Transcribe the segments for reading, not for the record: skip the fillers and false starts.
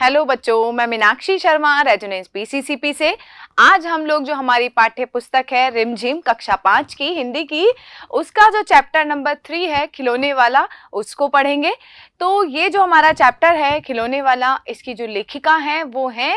Hello बच्चों, मैं Meenakshi Sharma resonance PCCP से। आज हम लोग जो हमारी पाठ्य पुस्तक है रिमझिम कक्षा 5 की हिंदी की, उसका जो चैप्टर नंबर 3 है खिलौने वाला, उसको पढ़ेंगे। तो ये जो हमारा चैप्टर है खिलौने वाला, इसकी जो लेखिका हैं वो हैं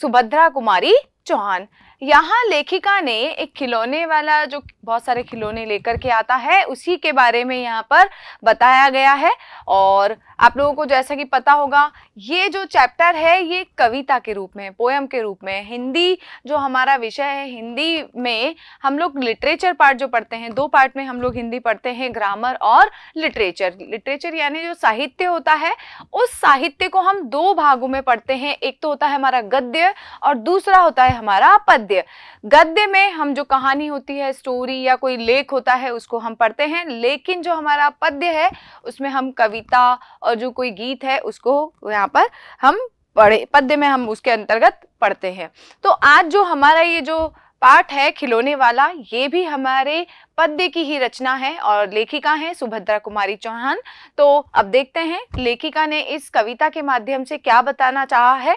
सुभद्रा कुमारी चौहान। यहाँ लेखिका ने एक खिलौने वाला, जो बहुत सारे खिलौने लेकर के आता है, उसी के बारे में यहाँ पर बताया गया है। और आप लोगों को जैसा कि पता होगा, ये जो चैप्टर है ये कविता के रूप में, पोएम के रूप में, हिंदी जो हमारा विषय है, हिंदी में हम लोग लिटरेचर पार्ट जो पढ़ते हैं, दो पार्ट में हम लोग हिंदी पढ़ते हैं, ग्रामर और लिटरेचर। लिटरेचर यानी जो साहित्य होता है, उस साहित्य को हम दो भागों में पढ़ते हैं। एक तो होता है हमारा गद्य और दूसरा होता है हमारा पद्य। गद्य में हम जो कहानी होती है, स्टोरी या कोई लेख होता है, उसको हम पढ़ते हैं। लेकिन जो हमारा पद्य है उसमें हम कविता और जो कोई गीत है उसको यहाँ पर हम पढ़े, पद्य में हम उसके अंतर्गत पढ़ते हैं। तो आज जो हमारा ये जो पाठ है खिलौने वाला, ये भी हमारे पद्य की ही रचना है और लेखिका है सुभद्रा कुमारी चौहान। तो अब देखते हैं लेखिका ने इस कविता के माध्यम से क्या बताना चाहा है।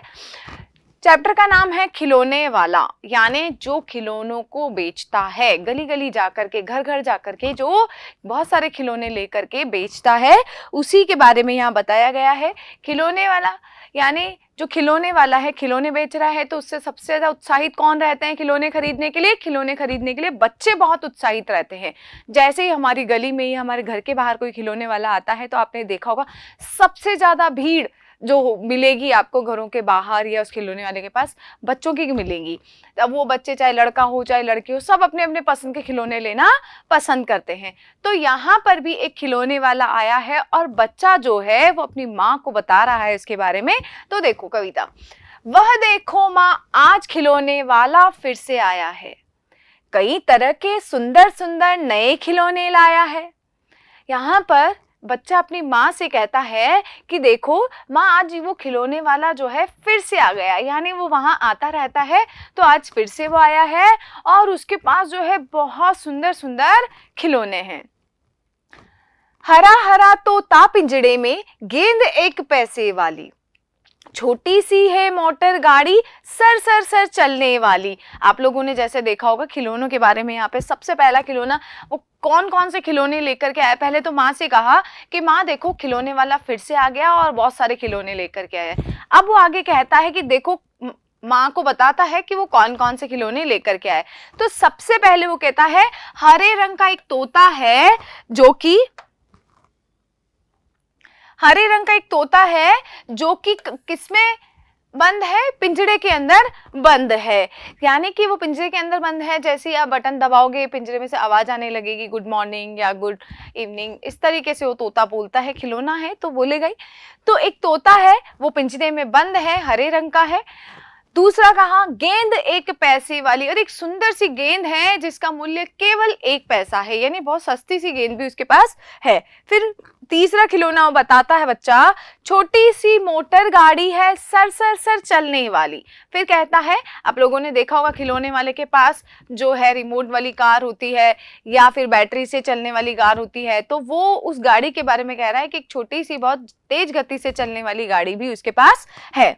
चैप्टर का नाम है खिलौने वाला, यानी जो खिलौनों को बेचता है, गली गली जाकर के, घर घर जाकर के जो बहुत सारे खिलौने लेकर के बेचता है, उसी के बारे में यहाँ बताया गया है। खिलौने वाला यानी जो खिलौने वाला है, खिलौने बेच रहा है, तो उससे सबसे ज़्यादा उत्साहित कौन रहते हैं खिलौने खरीदने के लिए? खिलौने खरीदने के लिए बच्चे बहुत उत्साहित रहते हैं। जैसे ही हमारी गली में या हमारे घर के बाहर कोई खिलौने वाला आता है, तो आपने देखा होगा सबसे ज़्यादा भीड़ जो मिलेगी आपको घरों के बाहर या उस खिलौने वाले के पास, बच्चों की मिलेंगी। तब वो बच्चे, चाहे लड़का हो चाहे लड़की हो, सब अपने अपने पसंद के खिलौने लेना पसंद करते हैं। तो यहाँ पर भी एक खिलौने वाला आया है और बच्चा जो है वो अपनी माँ को बता रहा है इसके बारे में। तो देखो कविता, वह देखो माँ आज खिलौने वाला फिर से आया है, कई तरह के सुंदर सुंदर नए खिलौने लाया है। यहाँ पर बच्चा अपनी माँ से कहता है कि देखो माँ, आज वो खिलौने वाला जो है फिर से आ गया, यानी वो वहाँ आता रहता है, तो आज फिर से वो आया है और उसके पास जो है बहुत सुंदर सुंदर खिलौने हैं। हरा हरा तोता पिंजड़े में, गेंद एक पैसे वाली, छोटी सी है मोटर गाड़ी, सर सर सर चलने वाली। आप लोगों ने जैसे देखा होगा खिलौनों के बारे में, यहाँ पे सबसे पहला खिलौना, वो कौन कौन से खिलौने लेकर के आया, पहले तो माँ से कहा कि माँ देखो खिलौने वाला फिर से आ गया और बहुत सारे खिलौने लेकर के आया। अब वो आगे कहता है कि देखो, माँ को बताता है कि वो कौन कौन से खिलौने लेकर के आए। तो सबसे पहले वो कहता है हरे रंग का एक तोता है, जो कि हरे रंग का एक तोता है जो कि किसमें बंद है? पिंजरे के अंदर बंद है, यानी कि वो पिंजरे के अंदर बंद है। जैसे ही आप बटन दबाओगे पिंजरे में से आवाज़ आने लगेगी, गुड मॉर्निंग या गुड इवनिंग, इस तरीके से वो तोता बोलता है। खिलौना है तो बोलेगा ही। तो एक तोता है, वो पिंजरे में बंद है, हरे रंग का है। दूसरा कहा गेंद एक पैसे वाली, और एक सुंदर सी गेंद है जिसका मूल्य केवल 1 पैसा है, यानी बहुत सस्ती सी गेंद भी उसके पास है। फिर तीसरा खिलौना वो बताता है बच्चा, छोटी सी मोटर गाड़ी है, सर सर सर चलने वाली। फिर कहता है, आप लोगों ने देखा होगा खिलौने वाले के पास जो है रिमोट वाली कार होती है या फिर बैटरी से चलने वाली कार होती है, तो वो उस गाड़ी के बारे में कह रहा है कि एक छोटी सी बहुत तेज गति से चलने वाली गाड़ी भी उसके पास है।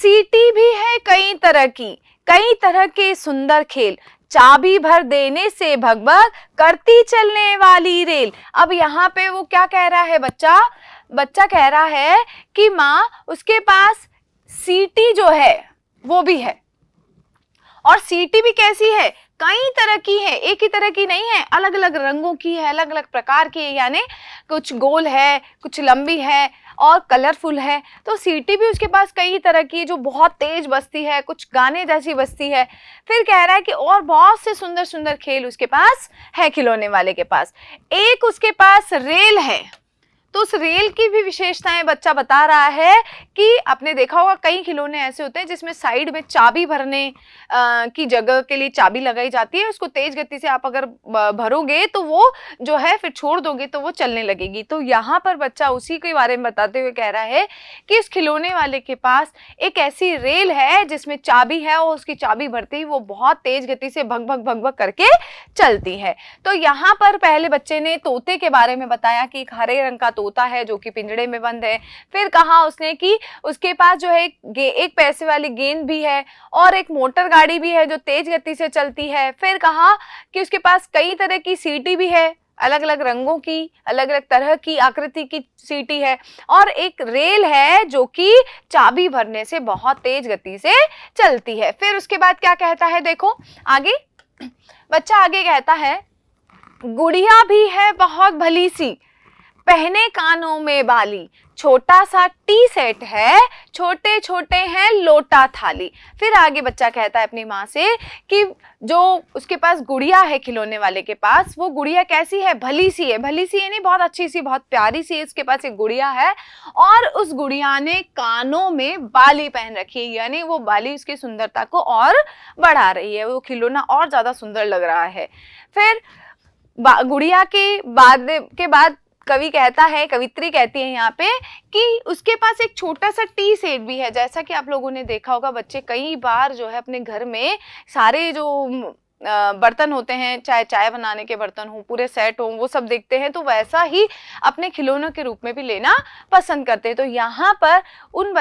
सीटी भी है कई तरह की, कई तरह के सुंदर खेल, चाबी भर देने से भगभग करती चलने वाली रेल। अब यहाँ पे वो क्या कह रहा है बच्चा? बच्चा कह रहा है कि माँ उसके पास सीटी जो है वो भी है, और सीटी भी कैसी है? कई तरह की है, एक ही तरह की नहीं है, अलग अलग रंगों की है, अलग अलग प्रकार की है, यानी कुछ गोल है, कुछ लंबी है और कलरफुल है। तो सीटी भी उसके पास कई तरह की है, जो बहुत तेज बजती है, कुछ गाने जैसी बजती है। फिर कह रहा है कि और बहुत से सुंदर सुंदर खेल उसके पास है, खिलौने वाले के पास। एक उसके पास रेल है, तो उस रेल की भी विशेषताएं बच्चा बता रहा है कि आपने देखा होगा कई खिलौने ऐसे होते हैं जिसमें साइड में चाबी भरने की जगह के लिए चाबी लगाई जाती है, उसको तेज गति से आप अगर भरोगे तो वो जो है फिर छोड़ दोगे तो वो चलने लगेगी। तो यहाँ पर बच्चा उसी के बारे में बताते हुए कह रहा है कि इस खिलौने वाले के पास एक ऐसी रेल है जिसमें चाबी है, और उसकी चाबी भरते ही वो बहुत तेज गति से भग भग भग भग करके चलती है। तो यहाँ पर पहले बच्चे ने तोते के बारे में बताया कि एक हरे रंग का तोता है जो कि पिंजड़े में बंद है। फिर कहा उसने कि उसके पास जो है एक पैसे वाली गेंद भी है और एक मोटर गाड़ी भी है जो तेज गति से चलती है। फिर कहा कि उसके पास कई तरह की सीटी भी है, अलग अलग रंगों की, अलग अलग तरह की आकृति की सीटी है, और एक रेल है जो कि चाबी भरने से बहुत तेज गति से चलती है। फिर उसके बाद क्या कहता है, देखो आगे बच्चा आगे कहता है, गुड़िया भी है बहुत भली सी, पहने कानों में बाली, छोटा सा टी सेट है, छोटे छोटे हैं लोटा थाली। फिर आगे बच्चा कहता है अपनी माँ से कि जो उसके पास गुड़िया है खिलौने वाले के पास, वो गुड़िया कैसी है, भली सी है, भली सी है नहीं बहुत अच्छी सी, बहुत प्यारी सी है, उसके पास एक गुड़िया है और उस गुड़िया ने कानों में बाली पहन रखी है, यानी वो बाली उसकी सुंदरता को और बढ़ा रही है, वो खिलौना और ज़्यादा सुंदर लग रहा है। फिर गुड़िया के बाद कवि कहता है, कवित्री कहती है यहाँ पे कि उसके पास एक छोटा सा टी सेट भी है। जैसा कि आप लोगों ने देखा होगा बच्चे कई बार जो है अपने घर में सारे जो बर्तन होते हैं, चाहे चाय बनाने के बर्तन हों, पूरे सेट हों, वो सब देखते हैं, तो वैसा ही अपने खिलौनों के रूप में भी लेना पसंद करते हैं। तो यहाँ पर उस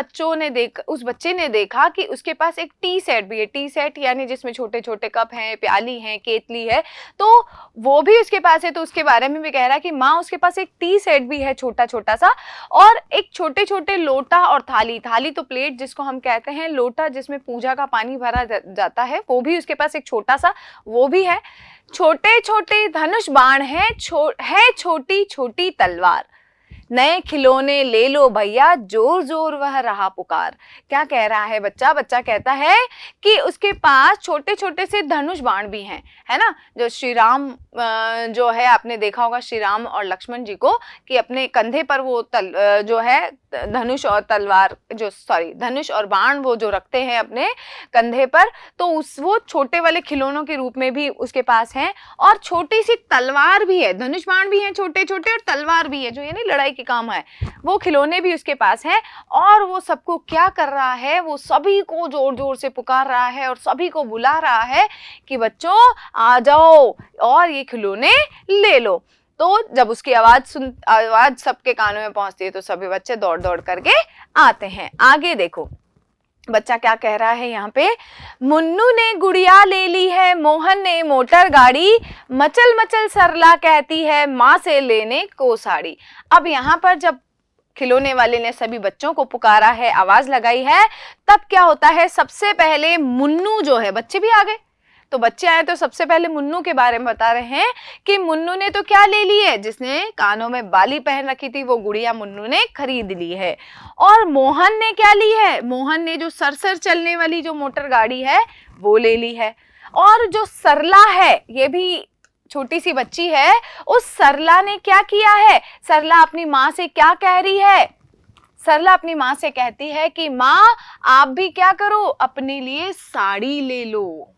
बच्चे ने देखा कि उसके पास एक टी सेट भी है, टी सेट यानी जिसमें छोटे छोटे कप हैं, प्याली हैं, केतली है, तो वो भी उसके पास है। तो उसके बारे में भी कह रहा है कि माँ उसके पास एक टी सेट भी है, छोटा छोटा सा, और एक छोटे छोटे लोटा और थाली, थाली तो प्लेट जिसको हम कहते हैं, लोटा जिसमें पूजा का पानी भरा जाता है वो भी उसके पास एक छोटा सा वो भी है। छोटे छोटे धनुष बाण है, छोटी छोटी तलवार, नए खिलौने ले लो भैया, जोर जोर वह रहा पुकार। क्या कह रहा है बच्चा, बच्चा कहता है कि उसके पास छोटे छोटे से धनुष बाण भी हैं, है ना, जो श्री राम जो है आपने देखा होगा श्री राम और लक्ष्मण जी को कि अपने कंधे पर वो जो है धनुष और तलवार जो सॉरी धनुष और बाण वो जो रखते हैं अपने कंधे पर, तो उस वो छोटे वाले खिलौनों के रूप में भी उसके पास हैं, और छोटी सी तलवार भी है, धनुष बाण भी हैं छोटे छोटे और तलवार भी है जो यानी लड़ाई के काम है, वो खिलौने भी उसके पास हैं। और वो सबको क्या कर रहा है, वो सभी को जोर जोर से पुकार रहा है और सभी को बुला रहा है कि बच्चों आ जाओ और ये खिलौने ले लो। तो जब उसकी आवाज सबके कानों में पहुंचती है तो सभी बच्चे दौड़ दौड़ करके आते हैं। आगे देखो बच्चा क्या कह रहा है यहाँ पे, मुन्नू ने गुड़िया ले ली है, मोहन ने मोटर गाड़ी, मचल मचल सरला कहती है, माँ से लेने को साड़ी। अब यहाँ पर जब खिलौने वाले ने सभी बच्चों को पुकारा है, आवाज लगाई है, तब क्या होता है, सबसे पहले मुन्नू जो है, बच्चे भी आ गए तो बच्चे आए तो सबसे पहले मुन्नू के बारे में बता रहे हैं कि मुन्नू ने तो क्या ले ली है, जिसने कानों में बाली पहन रखी थी वो गुड़िया मुन्नू ने खरीद ली है। और मोहन ने क्या ली है, मोहन ने जो सरसर चलने वाली जो मोटर गाड़ी है वो ले ली है। और जो सरला है, ये भी छोटी सी बच्ची है, उस सरला ने क्या किया है, सरला अपनी माँ से क्या कह रही है, सरला अपनी माँ से कहती है कि माँ आप भी क्या करो, अपने लिए साड़ी ले लो।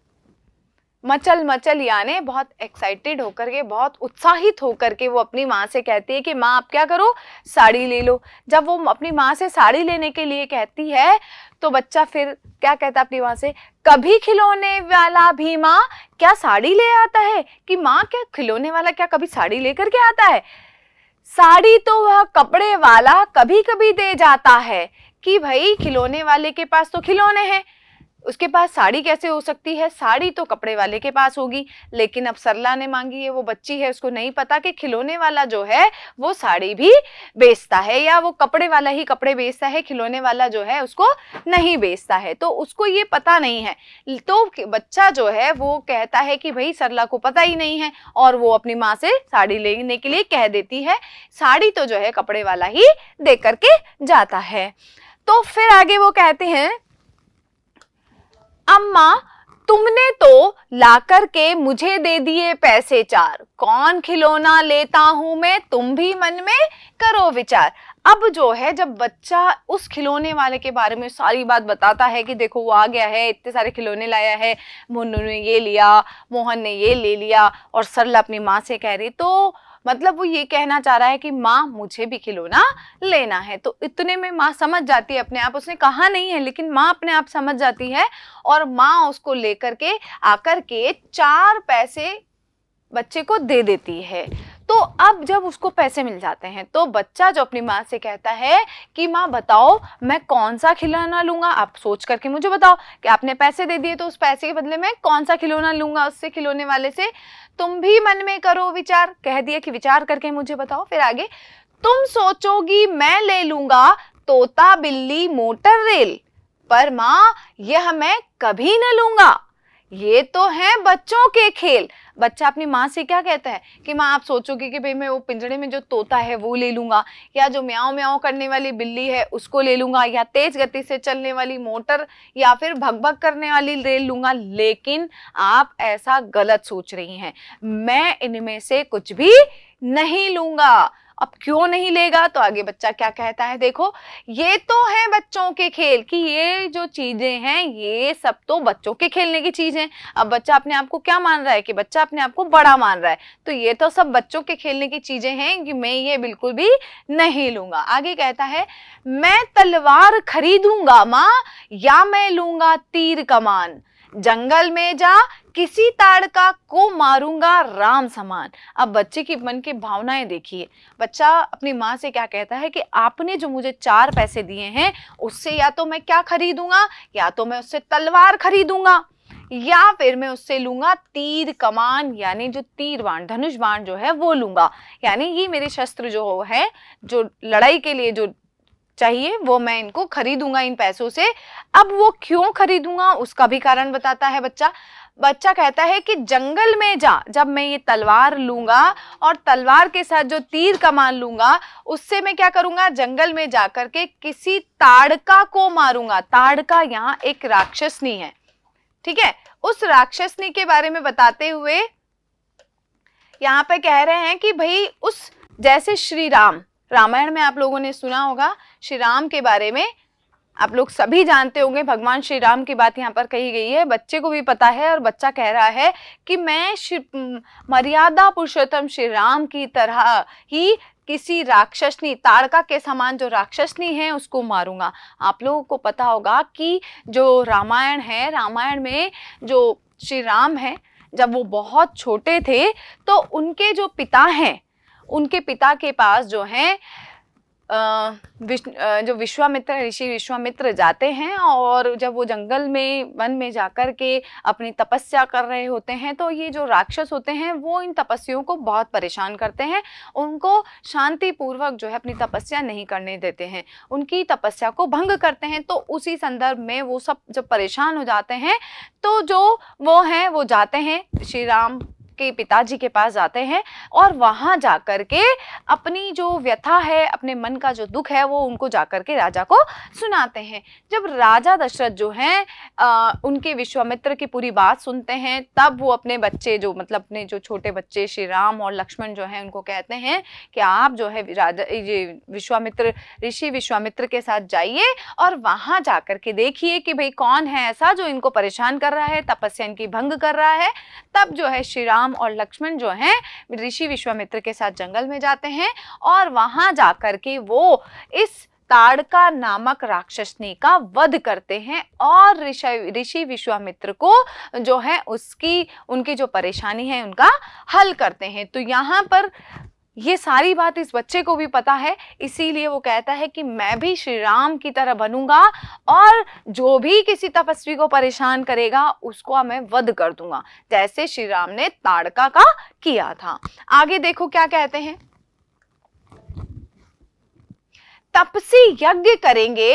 मचल मचल यानी बहुत एक्साइटेड होकर के, बहुत उत्साहित होकर के वो अपनी माँ से कहती है कि माँ आप क्या करो, साड़ी ले लो। जब वो अपनी माँ से साड़ी लेने के लिए कहती है तो बच्चा फिर क्या कहता है अपनी माँ से, कभी खिलौने वाला भी माँ क्या साड़ी ले आता है, कि माँ क्या खिलौने वाला क्या कभी साड़ी लेकर के आता है, साड़ी तो वह कपड़े वाला कभी कभी दे जाता है। कि भाई खिलौने वाले के पास तो खिलौने हैं, उसके पास साड़ी कैसे हो सकती है, साड़ी तो कपड़े वाले के पास होगी। लेकिन अब सरला ने मांगी है, वो बच्ची है, उसको नहीं पता कि खिलौने वाला जो है वो साड़ी भी बेचता है, या वो कपड़े वाला ही कपड़े बेचता है, खिलौने वाला जो है उसको नहीं बेचता है, तो उसको ये पता नहीं है। तो बच्चा जो है वो कहता है कि भाई सरला को पता ही नहीं है, और वो अपनी माँ से साड़ी लेने के लिए कह देती है, साड़ी तो जो है कपड़े वाला ही दे करके जाता है। तो फिर आगे वो कहते हैं, अम्मा तुमने तो लाकर के मुझे दे दिए पैसे चार, कौन खिलौना लेता हूं मैं, तुम भी मन में करो विचार। अब जो है जब बच्चा उस खिलौने वाले के बारे में सारी बात बताता है कि देखो वो आ गया है, इतने सारे खिलौने लाया है, मुन्नू ने ये लिया, मोहन ने ये ले लिया, और सरला अपनी माँ से कह रही, तो मतलब वो ये कहना चाह रहा है कि माँ मुझे भी खिलौना लेना है। तो इतने में माँ समझ जाती है अपने आप, उसने कहा नहीं है लेकिन माँ अपने आप समझ जाती है, और माँ उसको लेकर के आकर के 4 पैसे बच्चे को दे देती है। तो अब जब उसको पैसे मिल जाते हैं तो बच्चा जो अपनी माँ से कहता है कि माँ बताओ मैं कौन सा खिलौना लूँगा, आप सोच करके मुझे बताओ कि आपने पैसे दे दिए तो उस पैसे के बदले मैं कौन सा खिलौना लूँगा उससे खिलौने वाले से। तुम भी मन में करो विचार, कह दिया कि विचार करके मुझे बताओ। फिर आगे तुम सोचोगी मैं ले लूँगा तोता बिल्ली मोटर रेल, पर माँ यह मैं कभी न लूँगा, ये तो हैं बच्चों के खेल। बच्चा अपनी माँ से क्या कहता है कि माँ आप सोचोगे कि भाई मैं वो पिंजरे में जो तोता है वो ले लूँगा, या जो म्याओ म्याओ करने वाली बिल्ली है उसको ले लूँगा, या तेज गति से चलने वाली मोटर या फिर भग भग करने वाली रेल लूँगा। लेकिन आप ऐसा गलत सोच रही हैं, मैं इनमें से कुछ भी नहीं लूँगा। अब क्यों नहीं लेगा तो आगे बच्चा क्या कहता है, देखो ये तो है बच्चों के खेल कि ये जो चीज़ें हैं ये सब तो बच्चों के खेलने की चीज़ें हैं। अब बच्चा अपने आप को क्या मान रहा है कि बच्चा अपने आप को बड़ा मान रहा है, तो ये तो सब बच्चों के खेलने की चीज़ें हैं कि मैं ये बिल्कुल भी नहीं लूँगा। आगे कहता है मैं तलवार खरीदूँगा माँ, या मैं लूँगा तीर कमान, जंगल में जा किसी ताड़का को मारूंगा राम समान। अब बच्चे की मन की भावनाएं देखिए, बच्चा अपनी माँ से क्या कहता है कि आपने जो मुझे 4 पैसे दिए हैं उससे या तो मैं क्या खरीदूंगा, या तो मैं उससे तलवार खरीदूंगा, या फिर मैं उससे लूंगा तीर कमान, यानी जो तीर बाण धनुष बाण जो है वो लूंगा, यानी ये मेरे शस्त्र जो है जो लड़ाई के लिए जो चाहिए वो मैं इनको खरीदूंगा इन पैसों से। अब वो क्यों खरीदूंगा उसका भी कारण बताता है बच्चा। बच्चा कहता है कि जंगल में जा, जब मैं ये तलवार लूँगा और तलवार के साथ जो तीर कमान लूँगा उससे मैं क्या करूँगा, जंगल में जा कर के किसी ताड़का को मारूंगा। ताड़का यहाँ एक राक्षसनी है, ठीक है, उस राक्षसनी के बारे में बताते हुए यहाँ पे कह रहे हैं कि भाई उस जैसे श्री राम, रामायण में आप लोगों ने सुना होगा श्री राम के बारे में, आप लोग सभी जानते होंगे, भगवान श्री राम की बात यहाँ पर कही गई है, बच्चे को भी पता है। और बच्चा कह रहा है कि मैं मर्यादा पुरुषोत्तम श्री राम की तरह ही किसी राक्षसनी, ताड़का के समान जो राक्षसनी है उसको मारूंगा। आप लोगों को पता होगा कि जो रामायण है, रामायण में जो श्री राम है जब वो बहुत छोटे थे तो उनके जो पिता हैं, उनके पिता के पास जो हैं जो विश्वामित्र ऋषि विश्वामित्र जाते हैं, और जब वो जंगल में वन में जाकर के अपनी तपस्या कर रहे होते हैं तो ये जो राक्षस होते हैं वो इन तपस्वियों को बहुत परेशान करते हैं, उनको शांतिपूर्वक जो है अपनी तपस्या नहीं करने देते हैं, उनकी तपस्या को भंग करते हैं। तो उसी संदर्भ में वो सब जब परेशान हो जाते हैं तो जो वो हैं वो जाते हैं श्री राम के पिताजी के पास जाते हैं, और वहाँ जाकर के अपनी जो व्यथा है, अपने मन का जो दुख है वो उनको जाकर के राजा को सुनाते हैं। जब राजा दशरथ जो हैं उनके विश्वामित्र की पूरी बात सुनते हैं तब वो अपने बच्चे जो मतलब अपने जो छोटे बच्चे श्री राम और लक्ष्मण जो हैं उनको कहते हैं कि आप जो है राजा ये विश्वामित्र ऋषि विश्वामित्र के साथ जाइए और वहाँ जा कर के देखिए कि भाई कौन है ऐसा जो इनको परेशान कर रहा है, तपस्या इनकी भंग कर रहा है। तब जो है श्री राम और लक्ष्मण जो हैं ऋषि विश्वामित्र के साथ जंगल में जाते हैं और वहां जाकर के वो इस ताड़का नामक राक्षसनी का वध करते हैं और ऋषि विश्वामित्र को जो है उसकी उनकी जो परेशानी है उनका हल करते हैं। तो यहाँ पर ये सारी बात इस बच्चे को भी पता है, इसीलिए वो कहता है कि मैं भी श्री राम की तरह बनूंगा और जो भी किसी तपस्वी को परेशान करेगा उसको मैं वध कर दूंगा, जैसे श्री राम ने ताड़का का किया था। आगे देखो क्या कहते हैं, तपसी यज्ञ करेंगे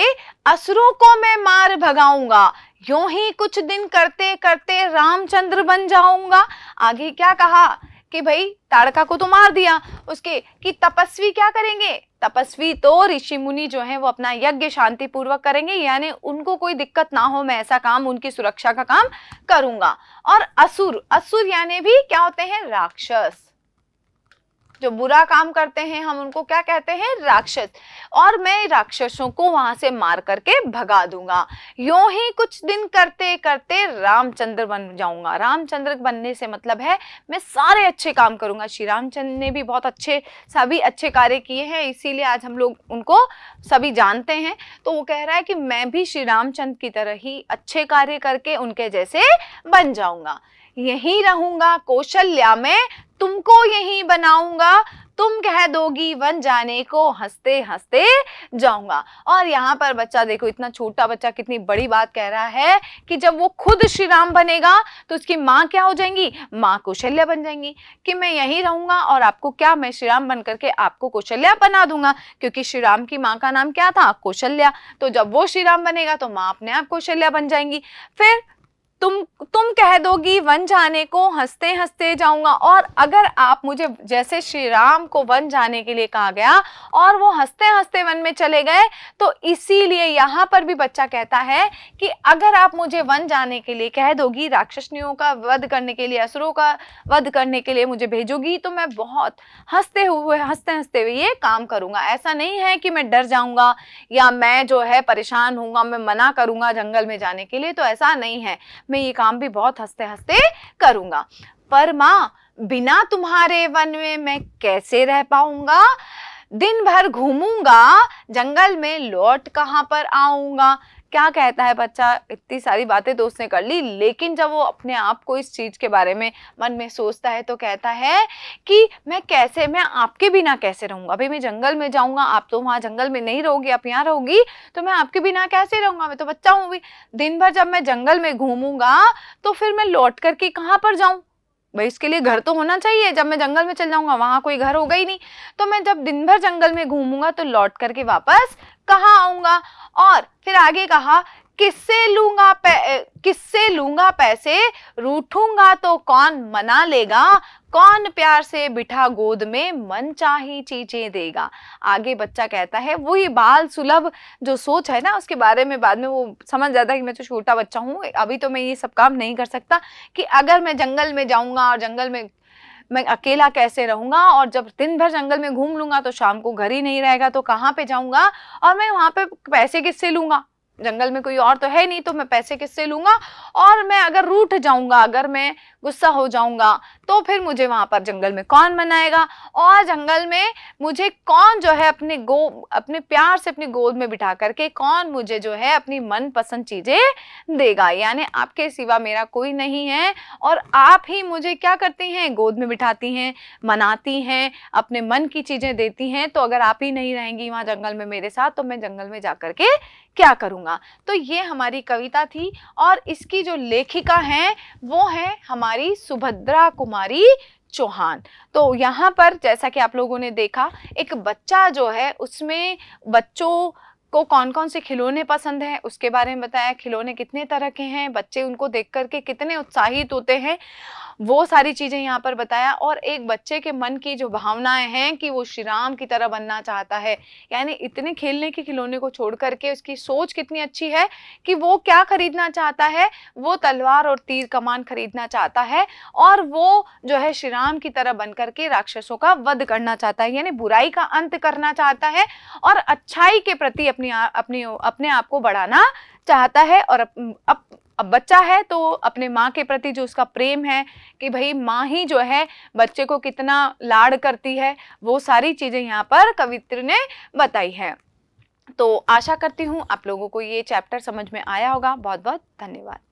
असुरों को मैं मार भगाऊंगा, यूं ही कुछ दिन करते करते रामचंद्र बन जाऊंगा। आगे क्या कहा कि भाई ताड़का को तो मार दिया, उसके कि तपस्वी क्या करेंगे, तपस्वी तो ऋषि मुनि जो हैं वो अपना यज्ञ शांतिपूर्वक करेंगे, यानी उनको कोई दिक्कत ना हो, मैं ऐसा काम उनकी सुरक्षा का काम करूंगा। और असुर, असुर यानी भी क्या होते हैं, राक्षस, जो बुरा काम करते हैं हम उनको क्या कहते हैं, राक्षस, और मैं राक्षसों को वहां से मार करके भगा दूंगा, यूं ही कुछ दिन करते करते रामचंद्र बन जाऊंगा। रामचंद्र बनने से मतलब है मैं सारे अच्छे काम करूंगा। श्री रामचंद्र ने भी बहुत अच्छे सभी अच्छे कार्य किए हैं, इसीलिए आज हम लोग उनको सभी जानते हैं। तो वो कह रहा है कि मैं भी श्री रामचंद्र की तरह ही अच्छे कार्य करके उनके जैसे बन जाऊंगा। यहीं रहूंगा, कौशल्या मैं तुमको यहीं बनाऊंगा, तुम कह दोगी वन जाने को, हंसते हंसते जाऊंगा। और यहाँ पर बच्चा देखो, इतना छोटा बच्चा कितनी बड़ी बात कह रहा है कि जब वो खुद श्री राम बनेगा तो उसकी माँ क्या हो जाएंगी, माँ कौशल्या बन जाएंगी, कि मैं यहीं रहूंगा और आपको क्या, मैं श्री राम बन करके आपको कौशल्या बना दूंगा, क्योंकि श्री राम की माँ का नाम क्या था, कौशल्या। तो जब वो श्री राम बनेगा तो माँ अपने आप कौशल्या बन जाएंगी। फिर तुम कह दोगी वन जाने को, हंसते हंसते जाऊंगा। और अगर आप मुझे, जैसे श्री राम को वन जाने के लिए कहा गया और वो हंसते हंसते वन में चले गए, तो इसीलिए यहाँ पर भी बच्चा कहता है कि अगर आप मुझे वन जाने के लिए कह दोगी, राक्षसनियों का वध करने के लिए, असुरों का वध करने के लिए मुझे भेजोगी, तो मैं बहुत हंसते हंसते हुए ये काम करूँगा। ऐसा नहीं है कि मैं डर जाऊँगा या मैं जो है परेशान होऊंगा, मैं मना करूँगा जंगल में जाने के लिए, तो ऐसा नहीं है, मैं ये काम भी बहुत हंसते हंसते करूंगा। पर माँ, बिना तुम्हारे वन में मैं कैसे रह पाऊंगा, दिन भर घूमूंगा जंगल में, लौट कहां पर आऊंगा। क्या कहता है बच्चा, इतनी सारी बातें तो उसने कर ली, लेकिन जब वो अपने आप को इस चीज़ के बारे में मन में सोचता है तो कहता है कि मैं आपके बिना कैसे रहूँगा। अभी मैं जंगल में जाऊँगा, आप तो वहाँ जंगल में नहीं रहोगी, आप यहाँ रहोगी, तो मैं आपके बिना कैसे रहूँगा, मैं तो बच्चा हूँ भी। दिन भर जब मैं जंगल में घूमूंगा तो फिर मैं लौट करके कहाँ पर जाऊँ भाई, इसके लिए घर तो होना चाहिए। जब मैं जंगल में चल जाऊँगा वहाँ कोई घर होगा ही नहीं, तो मैं जब दिन भर जंगल में घूमूंगा तो लौट करके वापस कहाँ आऊँगा। और फिर आगे कहा, किससे लूंगा पैसे, रूठूंगा तो कौन मना लेगा, कौन प्यार से बिठा गोद में, मन चाही चीजें देगा। आगे बच्चा कहता है वही बाल सुलभ जो सोच है ना, उसके बारे में बाद में वो समझ जाता है कि मैं तो छोटा बच्चा हूँ, अभी तो मैं ये सब काम नहीं कर सकता, कि अगर मैं जंगल में जाऊँगा और जंगल में मैं अकेला कैसे रहूँगा, और जब दिन भर जंगल में घूम लूँगा तो शाम को घर ही नहीं रहेगा, तो कहाँ पे जाऊँगा, और मैं वहाँ पे पैसे किससे लूँगा, जंगल में कोई और तो है नहीं, तो मैं पैसे किससे लूँगा। और मैं अगर रूठ जाऊँगा, अगर मैं गुस्सा हो जाऊँगा, तो फिर मुझे वहाँ पर जंगल में कौन मनाएगा, और जंगल में मुझे कौन जो है अपने प्यार से अपनी गोद में बिठा करके कौन मुझे जो है अपनी मनपसंद चीज़ें देगा, यानी आपके सिवा मेरा कोई नहीं है और आप ही मुझे क्या करती हैं, गोद में बिठाती हैं, मनाती हैं, अपने मन की चीज़ें देती हैं। तो अगर आप ही नहीं रहेंगी वहाँ जंगल में मेरे साथ, तो मैं जंगल में जा करके क्या करूँगा। तो ये हमारी कविता थी और इसकी जो लेखिका हैं वो हैं हमारी सुभद्रा कुमारी चौहान। तो यहाँ पर जैसा कि आप लोगों ने देखा, एक बच्चा जो है उसमें बच्चों को कौन कौन से खिलौने पसंद हैं उसके बारे में बताया, खिलौने कितने तरह के हैं, बच्चे उनको देख करके कितने उत्साहित होते हैं, वो सारी चीज़ें यहाँ पर बताया। और एक बच्चे के मन की जो भावनाएं हैं कि वो श्री राम की तरह बनना चाहता है, यानी इतने खेलने के खिलौने को छोड़ करके उसकी सोच कितनी अच्छी है कि वो क्या खरीदना चाहता है, वो तलवार और तीर कमान खरीदना चाहता है और वो जो है श्री राम की तरह बन करके राक्षसों का वध करना चाहता है, यानी बुराई का अंत करना चाहता है और अच्छाई के प्रति अपने आप को बढ़ाना चाहता है। और अब बच्चा है तो अपने माँ के प्रति जो उसका प्रेम है कि भाई माँ ही जो है बच्चे को कितना लाड़ करती है, वो सारी चीज़ें यहाँ पर कवित्री ने बताई है। तो आशा करती हूँ आप लोगों को ये चैप्टर समझ में आया होगा। बहुत बहुत धन्यवाद।